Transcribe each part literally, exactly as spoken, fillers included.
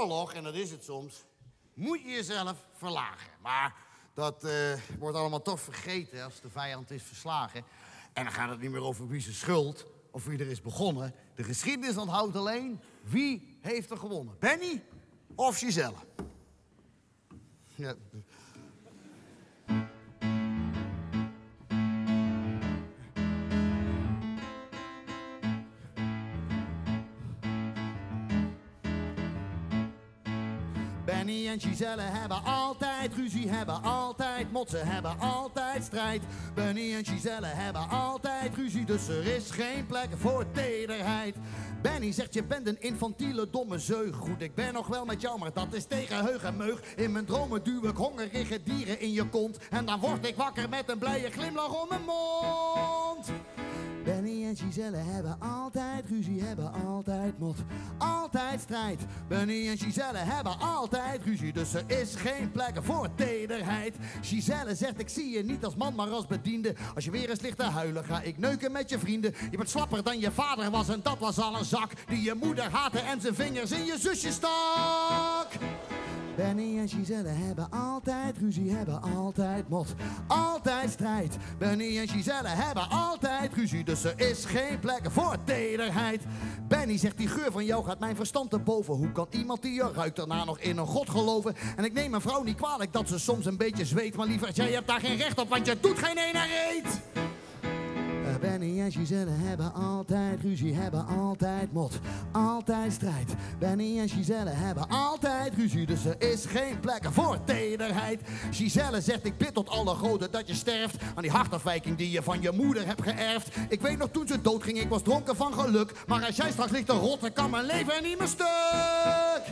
oorlog, en dat is het soms, moet je jezelf verlagen. Maar dat uh, wordt allemaal toch vergeten als de vijand is verslagen. En dan gaat het niet meer over wie zijn schuld of wie er is begonnen. De geschiedenis onthoudt alleen wie heeft er gewonnen. Benny of Giselle? Ja. Benny en Giselle hebben altijd ruzie, hebben altijd motsen, hebben altijd strijd. Benny en Giselle hebben altijd ruzie, dus er is geen plek voor tederheid. Benny zegt, je bent een infantiele domme zeug. Goed, ik ben nog wel met jou, maar dat is tegen heug en meug. In mijn dromen duw ik hongerige dieren in je kont. En dan word ik wakker met een blije glimlach om mijn mond. Benny en Giselle hebben altijd ruzie, hebben altijd mot, altijd strijd. Benny en Giselle hebben altijd ruzie, dus er is geen plek voor tederheid. Giselle zegt, ik zie je niet als man, maar als bediende. Als je weer eens ligt te huilen, ga ik neuken met je vrienden. Je bent slapper dan je vader was en dat was al een zak die je moeder haatte en zijn vingers in je zusje stak. Benny en Giselle hebben altijd ruzie, hebben altijd mot, altijd strijd. Benny en Giselle hebben altijd ruzie, dus er is geen plek voor tederheid. Benny zegt, die geur van jou gaat mijn verstand te boven. Hoe kan iemand die je ruikt daarna nog in een god geloven? En ik neem een vrouw niet kwalijk dat ze soms een beetje zweet. Maar liever, jij hebt daar geen recht op, want je doet geen ene reet. Benny en Giselle hebben altijd ruzie, hebben altijd mot, altijd strijd. Benny en Giselle hebben altijd ruzie, dus er is geen plek voor tederheid. Giselle zegt, ik bid tot alle goden dat je sterft aan die hartafwijking die je van je moeder hebt geërfd. Ik weet nog toen ze doodging, ik was dronken van geluk. Maar als jij straks ligt te rotten, kan mijn leven niet meer stuk.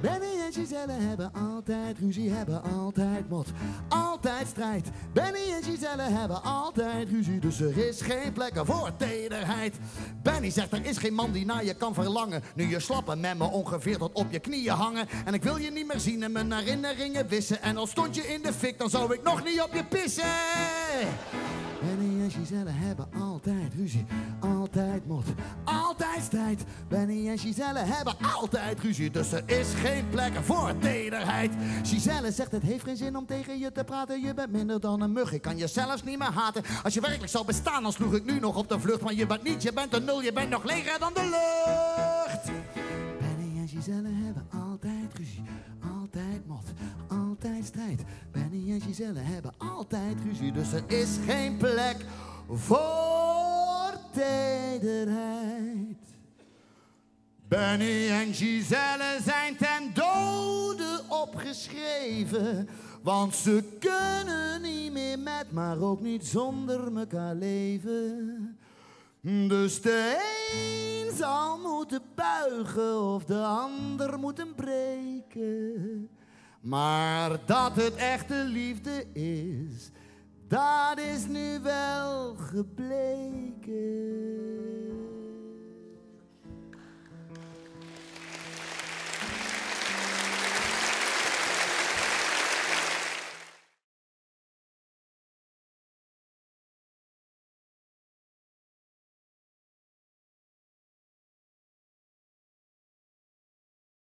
Benny en Giselle hebben altijd ruzie, hebben altijd mot, altijd strijd. Benny en Giselle hebben altijd ruzie, dus er is geen plek voor tederheid. Benny zegt, er is geen man die naar je kan verlangen. Nu je slappe memmen ongeveer tot op je knieën hangen. En ik wil je niet meer zien en mijn herinneringen wissen. En al stond je in de fik, dan zou ik nog niet op je pissen. Benny en Giselle hebben altijd ruzie, altijd mot, altijd strijd. Benny en Giselle hebben altijd ruzie, dus er is geen plek voor tederheid. Giselle zegt, het heeft geen zin om tegen je te praten. Je bent minder dan een mug, ik kan je zelfs niet meer haten. Als je werkelijk zou bestaan, dan sloeg ik nu nog op de vlucht. Maar je bent niet, je bent een nul, je bent nog leger dan de lucht. Benny en Giselle hebben altijd ruzie, altijd mot, altijd strijd. Benny en Giselle hebben altijd ruzie, dus er is geen plek voor tederheid. Benny en Giselle zijn ten dode opgeschreven, want ze kunnen niet meer met, maar ook niet zonder elkaar leven. Dus de een zal moeten buigen of de ander moeten breken. Maar dat het echte liefde is, dat is nu wel gebleken.